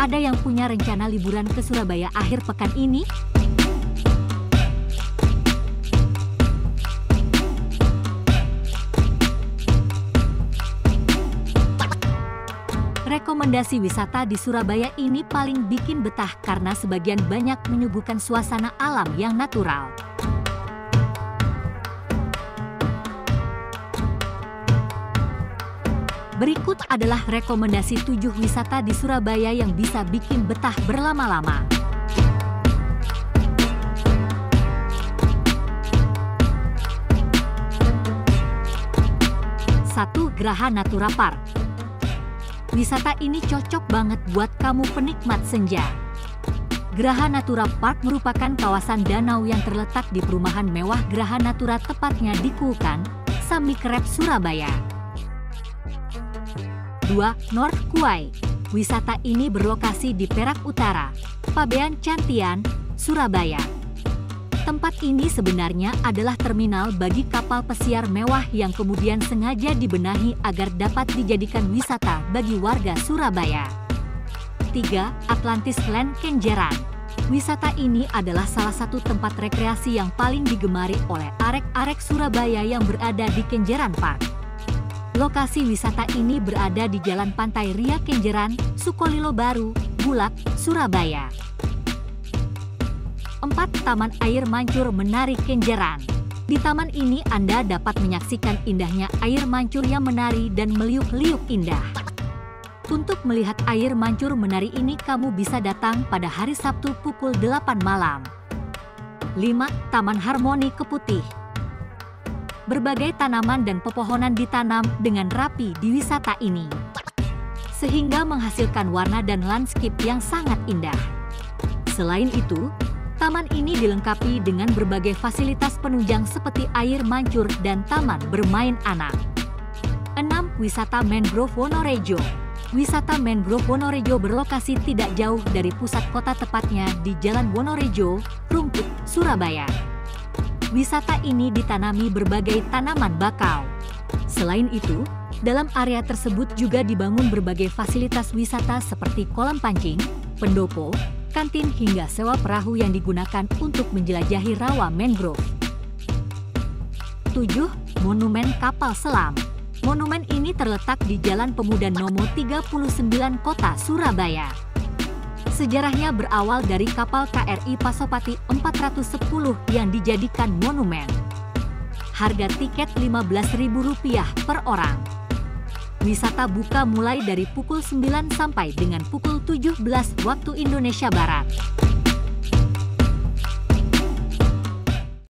Ada yang punya rencana liburan ke Surabaya akhir pekan ini? Rekomendasi wisata di Surabaya ini paling bikin betah karena sebagian banyak menyuguhkan suasana alam yang natural. Berikut adalah rekomendasi 7 wisata di Surabaya yang bisa bikin betah berlama-lama. Satu, Graha Natura Park. Wisata ini cocok banget buat kamu penikmat senja. Graha Natura Park merupakan kawasan danau yang terletak di perumahan mewah Graha Natura, tepatnya di Kuwukan, Sambikerep, Surabaya. 2. North Quay. Wisata ini berlokasi di Perak Utara, Pabean Cantian, Surabaya. Tempat ini sebenarnya adalah terminal bagi kapal pesiar mewah yang kemudian sengaja dibenahi agar dapat dijadikan wisata bagi warga Surabaya. 3. Atlantis Land Kenjeran. Wisata ini adalah salah satu tempat rekreasi yang paling digemari oleh arek-arek Surabaya yang berada di Kenjeran Park. Lokasi wisata ini berada di Jalan Pantai Ria Kenjeran, Sukolilo Baru, Bulak, Surabaya. 4. Taman Air Mancur Menari Kenjeran. Di taman ini Anda dapat menyaksikan indahnya air mancur yang menari dan meliuk-liuk indah. Untuk melihat air mancur menari ini kamu bisa datang pada hari Sabtu pukul 8 malam. 5. Taman Harmoni Keputih. Berbagai tanaman dan pepohonan ditanam dengan rapi di wisata ini, sehingga menghasilkan warna dan landscape yang sangat indah. Selain itu, taman ini dilengkapi dengan berbagai fasilitas penunjang seperti air mancur dan taman bermain anak. 6. Wisata Mangrove Wonorejo. Wisata Mangrove Wonorejo berlokasi tidak jauh dari pusat kota, tepatnya di Jalan Wonorejo, Rungkut, Surabaya. Wisata ini ditanami berbagai tanaman bakau. Selain itu, dalam area tersebut juga dibangun berbagai fasilitas wisata seperti kolam pancing, pendopo, kantin hingga sewa perahu yang digunakan untuk menjelajahi rawa mangrove. 7. Monumen Kapal Selam. Monumen ini terletak di Jalan Pemuda Nomo 39 Kota Surabaya. Sejarahnya berawal dari kapal KRI Pasopati 410 yang dijadikan monumen. Harga tiket Rp15.000 per orang. Wisata buka mulai dari pukul 9 sampai dengan pukul 17 waktu Indonesia Barat.